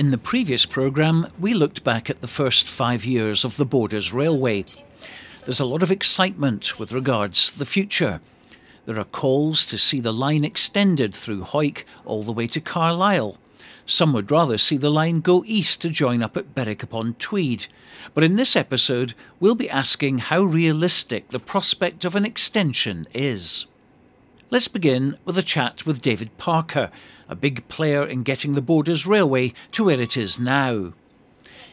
In the previous programme, we looked back at the first 5 years of the Borders Railway. There's a lot of excitement with regards to the future. There are calls to see the line extended through Hawick all the way to Carlisle. Some would rather see the line go east to join up at Berwick-upon-Tweed. But in this episode, we'll be asking how realistic the prospect of an extension is. Let's begin with a chat with David Parker, a big player in getting the Borders Railway to where it is now.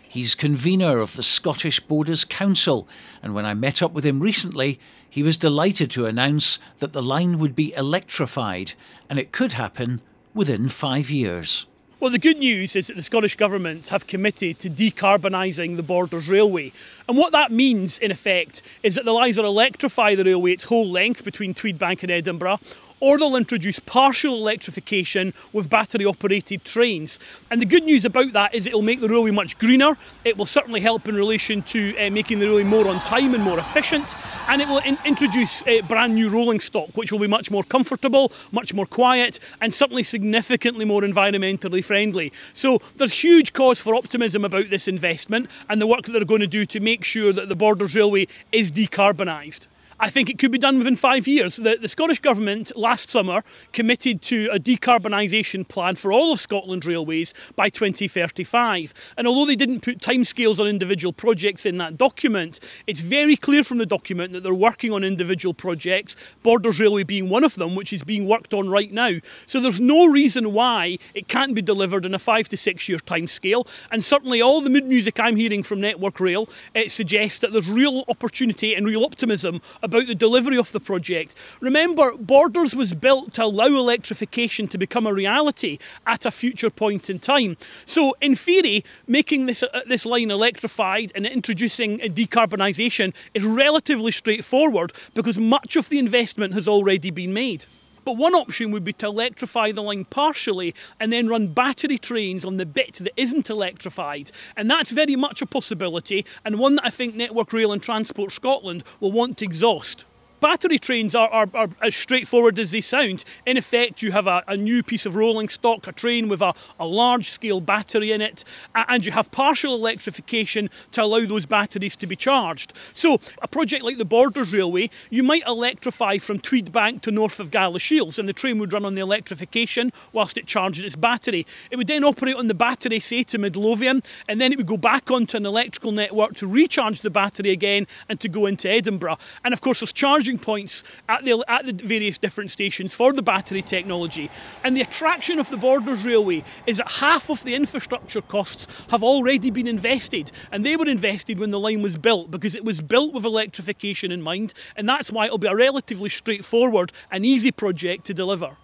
He's convener of the Scottish Borders Council, and when I met up with him recently, he was delighted to announce that the line would be electrified, and it could happen within 5 years. Well, the good news is that the Scottish Government have committed to decarbonising the Borders Railway. And what that means, in effect, is that they'll either electrify the railway its whole length between Tweedbank and Edinburgh, or they'll introduce partial electrification with battery-operated trains. And the good news about that is it'll make the railway much greener, it will certainly help in relation to making the railway more on time and more efficient, and it will introduce brand new rolling stock, which will be much more comfortable, much more quiet, and certainly significantly more environmentally friendly. So there's huge cause for optimism about this investment and the work that they're going to do to make sure that the Borders Railway is decarbonised. I think it could be done within 5 years. The Scottish Government last summer committed to a decarbonisation plan for all of Scotland's railways by 2035. And although they didn't put timescales on individual projects in that document, it's very clear from the document that they're working on individual projects, Borders Railway being one of them, which is being worked on right now. So there's no reason why it can't be delivered in a 5 to 6 year timescale. And certainly all the mood music I'm hearing from Network Rail, it suggests that there's real opportunity and real optimism about the delivery of the project. Remember, Borders was built to allow electrification to become a reality at a future point in time. So in theory, making this line electrified and introducing a decarbonisation is relatively straightforward because much of the investment has already been made. But one option would be to electrify the line partially and then run battery trains on the bit that isn't electrified. And that's very much a possibility and one that I think Network Rail and Transport Scotland will want to exhaust. Battery trains are as straightforward as they sound. In effect, you have a new piece of rolling stock, a train with a large-scale battery in it, and you have partial electrification to allow those batteries to be charged. So a project like the Borders Railway, you might electrify from Tweedbank to north of Galashiels, and the train would run on the electrification whilst it charged its battery. It would then operate on the battery, say, to Midlovian, and then it would go back onto an electrical network to recharge the battery again and to go into Edinburgh. And of course, there's charging points at the various different stations for the battery technology. And the attraction of the Borders Railway is that half of the infrastructure costs have already been invested, and they were invested when the line was built because it was built with electrification in mind, and that's why it'll be a relatively straightforward and easy project to deliver.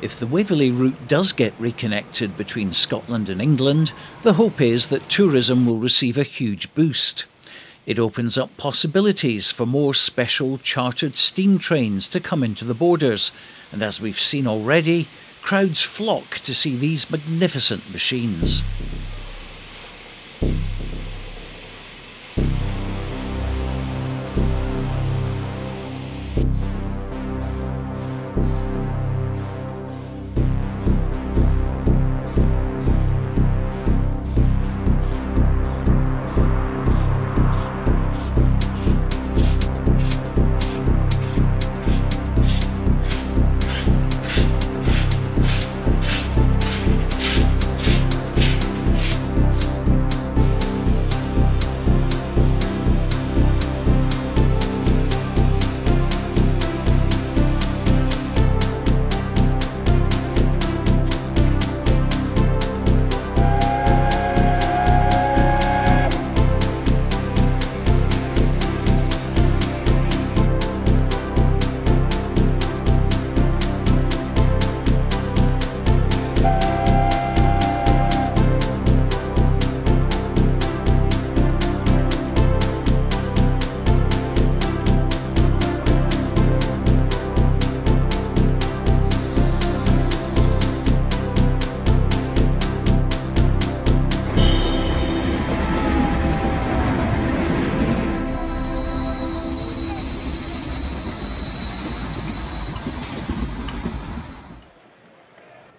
If the Waverley route does get reconnected between Scotland and England, the hope is that tourism will receive a huge boost. It opens up possibilities for more special chartered steam trains to come into the Borders, and as we've seen already, crowds flock to see these magnificent machines.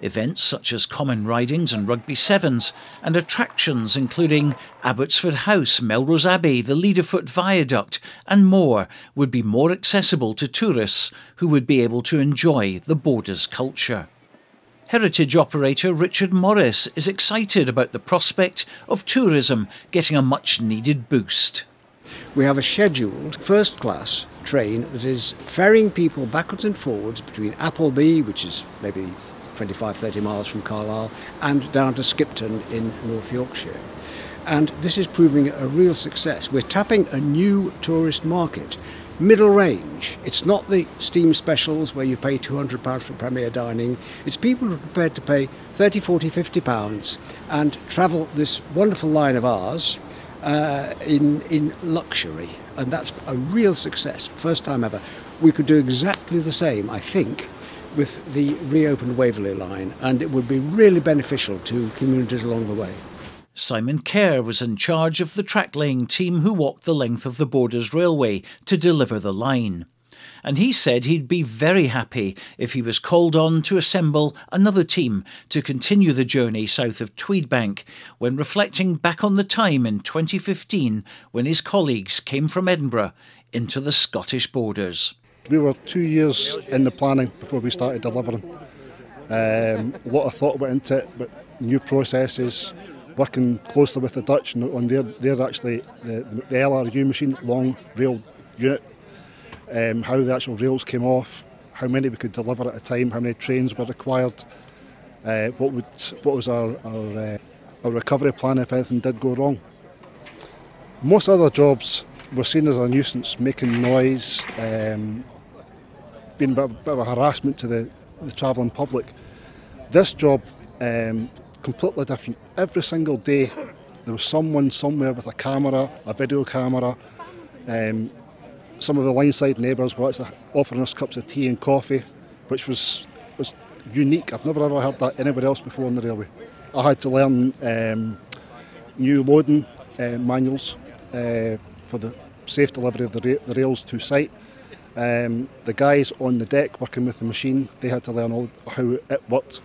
events such as common ridings and rugby sevens, and attractions including Abbotsford House, Melrose Abbey, the Leaderfoot Viaduct and more would be more accessible to tourists who would be able to enjoy the Borders culture. Heritage operator Richard Morris is excited about the prospect of tourism getting a much-needed boost. We have a scheduled first-class train that is ferrying people backwards and forwards between Appleby, which is maybe 25-30 miles from Carlisle, and down to Skipton in North Yorkshire. And this is proving a real success. We're tapping a new tourist market. Middle range. It's not the steam specials where you pay £200 for premier dining. It's people who are prepared to pay £30, £40, £50 and travel this wonderful line of ours in luxury. And that's a real success. First time ever. We could do exactly the same, I think, with the reopened Waverley line, and it would be really beneficial to communities along the way. Simon Kerr was in charge of the track-laying team who walked the length of the Borders Railway to deliver the line. And he said he'd be very happy if he was called on to assemble another team to continue the journey south of Tweedbank when reflecting back on the time in 2015 when his colleagues came from Edinburgh into the Scottish Borders. We were 2 years in the planning before we started delivering. A lot of thought went into it, but new processes, working closely with the Dutch on their actually the LRU machine, long rail unit, how the actual rails came off, how many we could deliver at a time, how many trains were required, what was our recovery plan if anything did go wrong. Most other jobs were seen as a nuisance, making noise, being a bit of a harassment to the travelling public. This job, completely different. Every single day there was someone somewhere with a camera, a video camera. Some of the lineside neighbours were offering us cups of tea and coffee, which was unique. I've never ever heard that anywhere else before on the railway. I had to learn new loading manuals for the safe delivery of the rails to site. The guys on the deck working with the machine, they had to learn all how it worked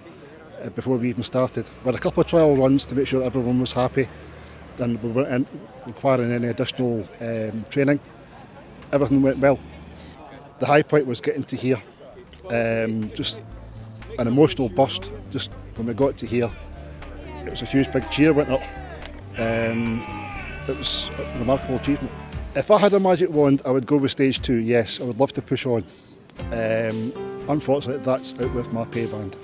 before we even started. We had a couple of trial runs to make sure everyone was happy and we weren't requiring any additional training. Everything went well. The high point was getting to here. Just an emotional burst just when we got to here. It was a huge big cheer went up. It was a remarkable achievement. If I had a magic wand, I would go with stage 2, yes. I would love to push on. Unfortunately, that's out with my pay band.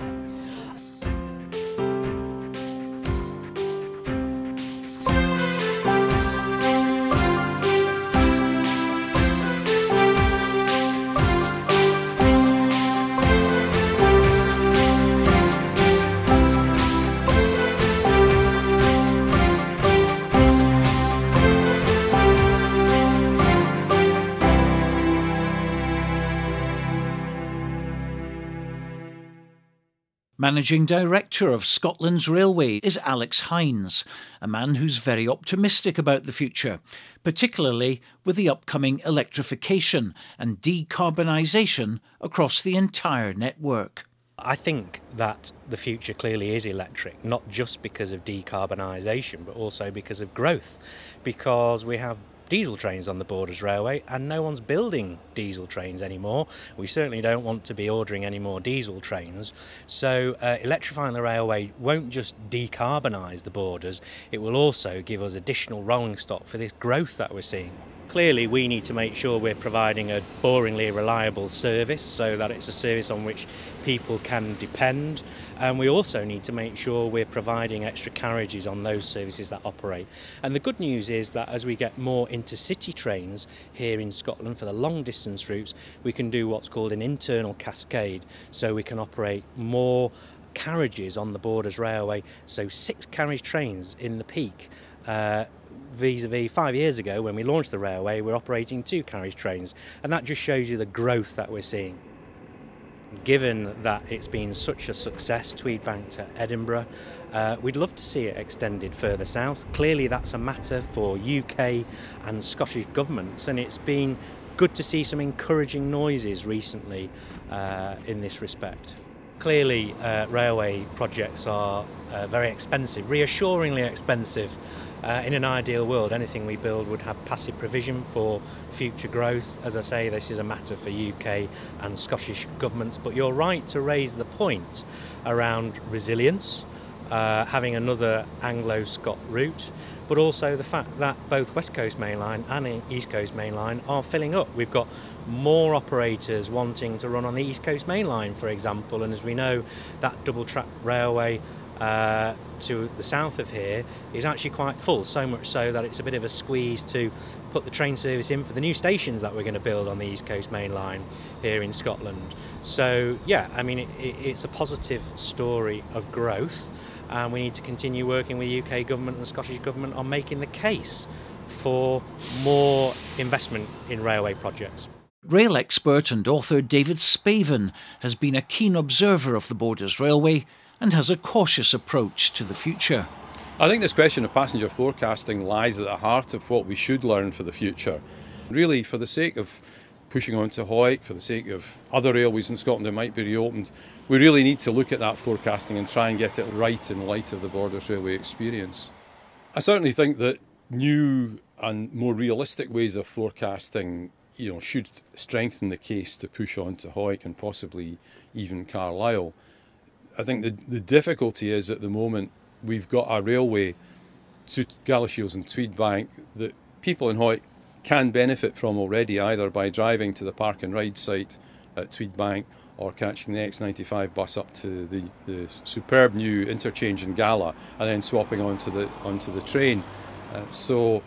Managing Director of Scotland's Railway is Alex Hines, a man who's very optimistic about the future, particularly with the upcoming electrification and decarbonisation across the entire network. I think that the future clearly is electric, not just because of decarbonisation, but also because of growth, because we have diesel trains on the Borders Railway and no one's building diesel trains anymore. We certainly don't want to be ordering any more diesel trains, so electrifying the railway won't just decarbonise the Borders, it will also give us additional rolling stock for this growth that we're seeing. Clearly we need to make sure we're providing a boringly reliable service so that it's a service on which people can depend, and we also need to make sure we're providing extra carriages on those services that operate. And the good news is that as we get more intercity trains here in Scotland for the long distance routes, we can do what's called an internal cascade, so we can operate more carriages on the Borders Railway, so 6 carriage trains in the peak. Vis-a-vis 5 years ago when we launched the railway, we're operating 2 carriage trains, and that just shows you the growth that we're seeing. Given that it's been such a success, Tweedbank to Edinburgh, we'd love to see it extended further south. Clearly that's a matter for UK and Scottish governments, and it's been good to see some encouraging noises recently in this respect. Clearly, railway projects are very expensive, reassuringly expensive. In an ideal world, anything we build would have passive provision for future growth. As I say, this is a matter for UK and Scottish governments, but you're right to raise the point around resilience, having another Anglo-Scot route, but also the fact that both West Coast Main Line and East Coast Main Line are filling up. We've got more operators wanting to run on the East Coast Main Line, for example, and as we know, that double-track railway to the south of here is actually quite full, so much so that it's a bit of a squeeze to put the train service in for the new stations that we're going to build on the East Coast Main Line here in Scotland. So yeah, I mean, it's a positive story of growth, and we need to continue working with the UK government and the Scottish government on making the case for more investment in railway projects. Rail expert and author David Spaven has been a keen observer of the Borders Railway and has a cautious approach to the future. I think this question of passenger forecasting lies at the heart of what we should learn for the future. Really, for the sake of pushing on to Hoyt, for the sake of other railways in Scotland that might be reopened, we really need to look at that forecasting and try and get it right in light of the Borders Railway experience. I certainly think that new and more realistic ways of forecasting, you know, should strengthen the case to push on to Hoyt and possibly even Carlisle. I think the difficulty is at the moment we've got a railway to Galashiels and Tweedbank that people in Hoyt can benefit from already, either by driving to the park and ride site at Tweedbank or catching the X95 bus up to the superb new interchange in Gala and then swapping onto the train. So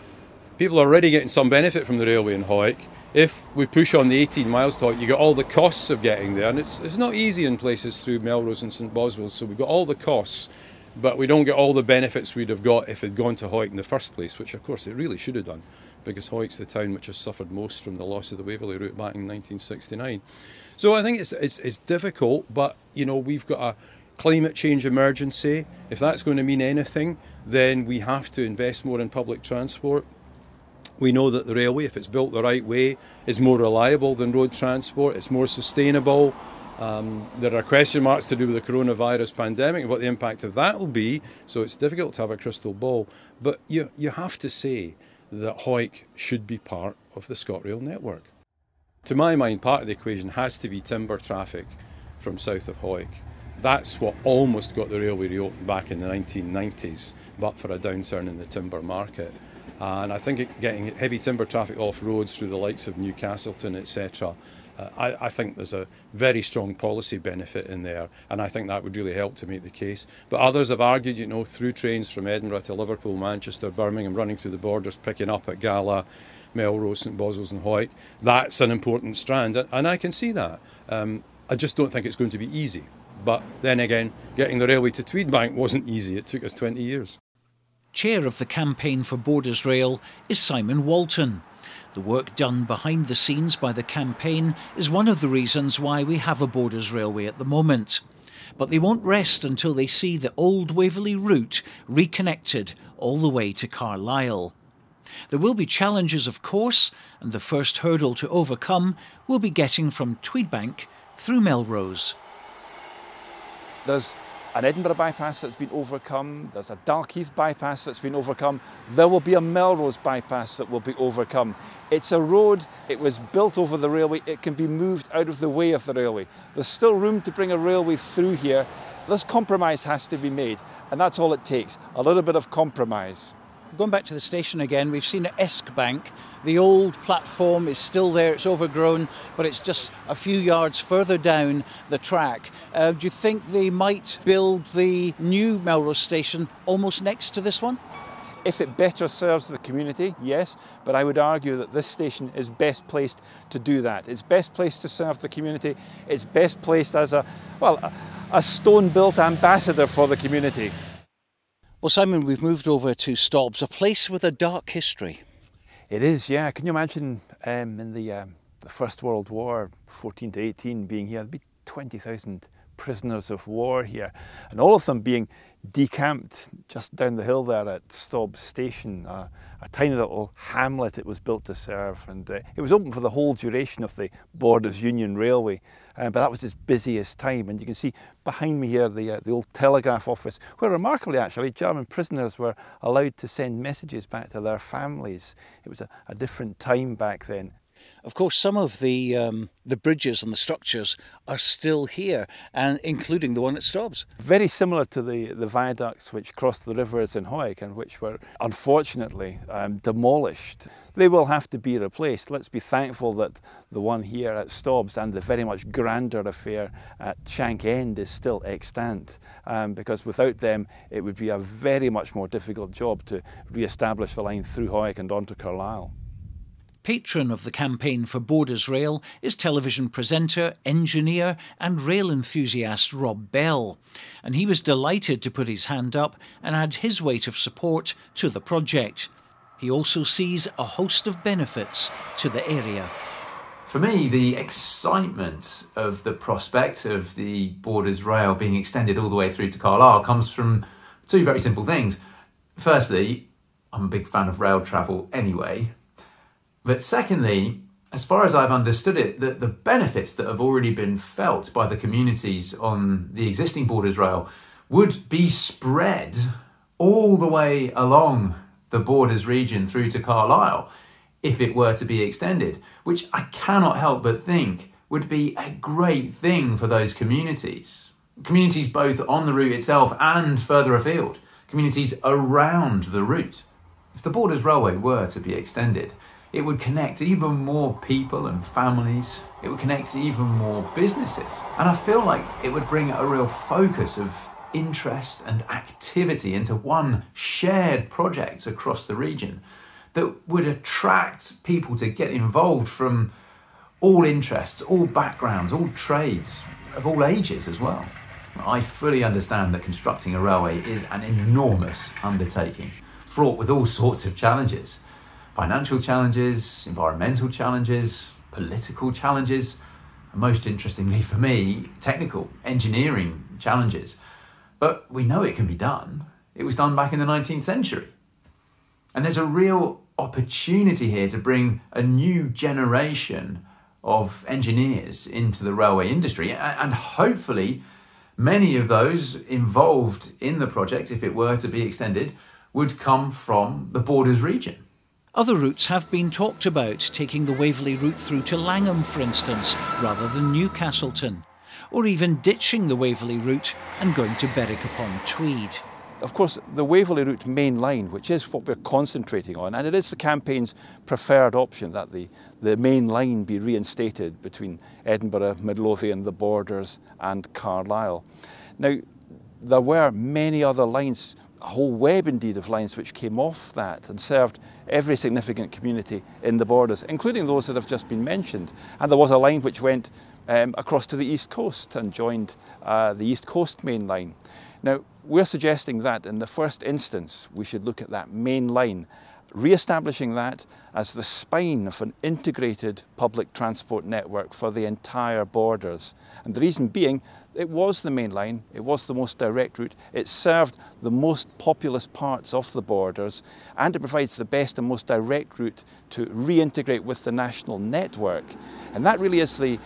people are already getting some benefit from the railway in Hoyt. If we push on the 18 miles to Hoyt, you get all the costs of getting there, and it's not easy in places through Melrose and St Boswells, so we've got all the costs, but we don't get all the benefits we'd have got if it had gone to Hoyt in the first place, which of course it really should have done, because Hoyt's the town which has suffered most from the loss of the Waverley route back in 1969. So I think it's difficult, but you know, we've got a climate change emergency. If that's going to mean anything, then we have to invest more in public transport. We know that the railway, if it's built the right way, is more reliable than road transport, it's more sustainable. There are question marks to do with the coronavirus pandemic and what the impact of that will be, so it's difficult to have a crystal ball. But you have to say that Hoyt should be part of the ScotRail network. To my mind, part of the equation has to be timber traffic from south of Hoyt. That's what almost got the railway reopened back in the 1990s, but for a downturn in the timber market. And I think getting heavy timber traffic off roads through the likes of Newcastleton, etc., I think there's a very strong policy benefit in there, and I think that would really help to make the case. But others have argued, you know, through trains from Edinburgh to Liverpool, Manchester, Birmingham, running through the Borders, picking up at Gala, Melrose, St Boswells and Hoyt, that's an important strand, and I can see that. I just don't think it's going to be easy. But then again, getting the railway to Tweedbank wasn't easy, it took us 20 years. Chair of the campaign for Borders Rail is Simon Walton. The work done behind the scenes by the campaign is one of the reasons why we have a Borders Railway at the moment. But they won't rest until they see the old Waverley route reconnected all the way to Carlisle. There will be challenges, of course, and the first hurdle to overcome will be getting from Tweedbank through Melrose. There's an Edinburgh bypass that's been overcome, there's a Dalkeith bypass that's been overcome, there will be a Melrose bypass that will be overcome. It's a road, it was built over the railway, it can be moved out of the way of the railway. There's still room to bring a railway through here. This compromise has to be made, and that's all it takes, a little bit of compromise. Going back to the station again, we've seen at Esk Bank, the old platform is still there, it's overgrown, but it's just a few yards further down the track. Do you think they might build the new Melrose station almost next to this one? If it better serves the community, yes, but I would argue that this station is best placed to do that. It's best placed to serve the community, it's best placed as a stone-built ambassador for the community. Well, Simon, we've moved over to Stobbs, a place with a dark history. It is, yeah. Can you imagine in the First World War, 14 to 18, being here? There'd be 20,000 prisoners of war here, and all of them being decamped just down the hill there at Staub Station, a tiny little hamlet it was built to serve, and it was open for the whole duration of the Borders Union Railway, but that was its busiest time. And you can see behind me here the old telegraph office, where remarkably actually German prisoners were allowed to send messages back to their families. It was a different time back then. Of course, some of the bridges and the structures are still here, and including the one at Staub's. Very similar to the viaducts which crossed the rivers in Hawick and which were unfortunately demolished. They will have to be replaced. Let's be thankful that the one here at Staub's and the very much grander affair at Shank End is still extant, because without them it would be a very much more difficult job to re-establish the line through Hawick and onto Carlisle. Patron of the campaign for Borders Rail is television presenter, engineer and rail enthusiast Rob Bell, and he was delighted to put his hand up and add his weight of support to the project. He also sees a host of benefits to the area. For me, the excitement of the prospect of the Borders Rail being extended all the way through to Carlisle comes from two very simple things. Firstly, I'm a big fan of rail travel anyway. But secondly, as far as I've understood it, the benefits that have already been felt by the communities on the existing Borders Rail would be spread all the way along the Borders region through to Carlisle if it were to be extended, which I cannot help but think would be a great thing for those communities. Communities both on the route itself and further afield, communities around the route. If the Borders Railway were to be extended, it would connect even more people and families. It would connect even more businesses. And I feel like it would bring a real focus of interest and activity into one shared project across the region that would attract people to get involved from all interests, all backgrounds, all trades, of all ages as well. I fully understand that constructing a railway is an enormous undertaking, fraught with all sorts of challenges. Financial challenges, environmental challenges, political challenges, and most interestingly for me, technical, engineering challenges. But we know it can be done. It was done back in the 19th century. And there's a real opportunity here to bring a new generation of engineers into the railway industry, and hopefully many of those involved in the project, if it were to be extended, would come from the Borders region. Other routes have been talked about, taking the Waverley route through to Langham, for instance, rather than Newcastleton, or even ditching the Waverley route and going to Berwick-upon-Tweed. Of course, the Waverley route main line, which is what we're concentrating on, and it is the campaign's preferred option that the main line be reinstated between Edinburgh, Midlothian, the Borders and Carlisle. Now, there were many other lines, a whole web indeed of lines which came off that and served every significant community in the Borders, including those that have just been mentioned. And there was a line which went across to the East Coast and joined the East Coast Main Line. Now, we're suggesting that in the first instance we should look at that main line, re-establishing that as the spine of an integrated public transport network for the entire Borders. And the reason being, it was the main line, it was the most direct route, it served the most populous parts of the Borders, and it provides the best and most direct route to reintegrate with the national network. And that really is the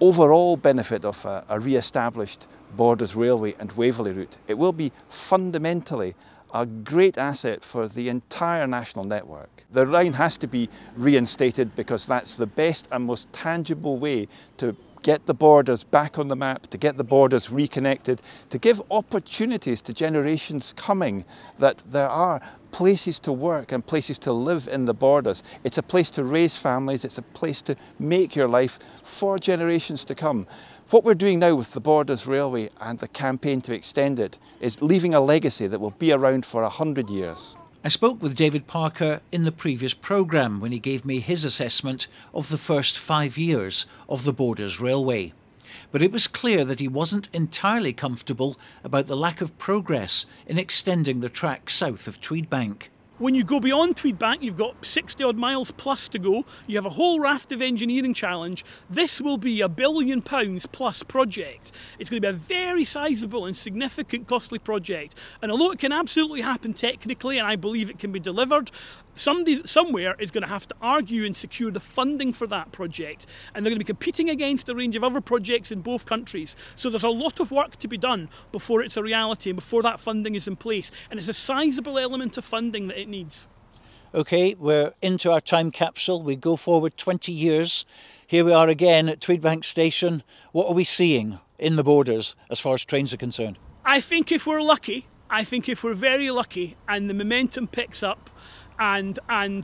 overall benefit of a re-established Borders Railway and Waverley route. It will be fundamentally a great asset for the entire national network. The line has to be reinstated because that's the best and most tangible way to get the Borders back on the map, to get the Borders reconnected, to give opportunities to generations coming that there are places to work and places to live in the Borders. It's a place to raise families, it's a place to make your life for generations to come. What we're doing now with the Borders Railway and the campaign to extend it is leaving a legacy that will be around for 100 years. I spoke with David Parker in the previous programme when he gave me his assessment of the first 5 years of the Borders Railway. But it was clear that he wasn't entirely comfortable about the lack of progress in extending the track south of Tweedbank. When you go beyond Tweedbank, you've got 60 odd miles plus to go. You have a whole raft of engineering challenge. This will be £1 billion plus project. It's going to be a very sizable and significant costly project. And although it can absolutely happen technically, and I believe it can be delivered, somebody somewhere is going to have to argue and secure the funding for that project. And they're going to be competing against a range of other projects in both countries. So there's a lot of work to be done before it's a reality and before that funding is in place. And it's a sizable element of funding that it needs. Okay, we're into our time capsule. We go forward 20 years. Here we are again at Tweedbank Station. What are we seeing in the Borders as far as trains are concerned? I think if we're lucky, I think if we're very lucky and the momentum picks up, and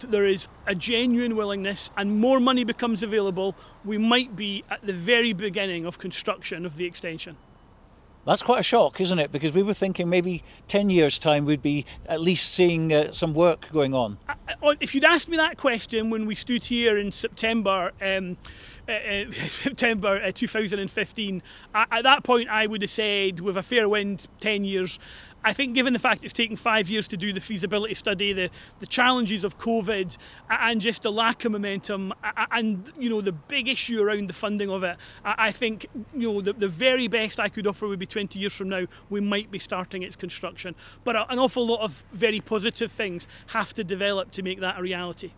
there is a genuine willingness and more money becomes available, we might be at the very beginning of construction of the extension. That's quite a shock, isn't it? Because we were thinking maybe 10 years' time we'd be at least seeing some work going on. If you'd asked me that question when we stood here in September 2015, at that point I would have said, with a fair wind, 10 years. I think given the fact it's taken 5 years to do the feasibility study, the challenges of COVID, and just the lack of momentum, and you know the big issue around the funding of it, I think you know the very best I could offer would be 20 years from now we might be starting its construction. But an awful lot of very positive things have to develop to make that a reality.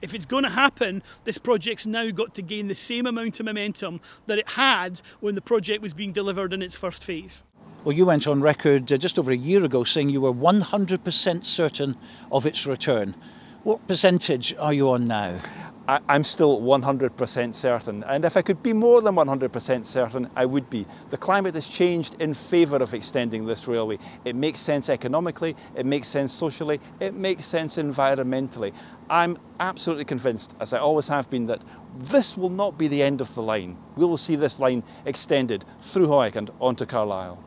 If it's going to happen, this project's now got to gain the same amount of momentum that it had when the project was being delivered in its first phase. Well, you went on record just over a year ago saying you were 100% certain of its return. What percentage are you on now? I'm still 100% certain, and if I could be more than 100% certain, I would be. The climate has changed in favour of extending this railway. It makes sense economically, it makes sense socially, it makes sense environmentally. I'm absolutely convinced, as I always have been, that this will not be the end of the line. We will see this line extended through Hawick and onto Carlisle.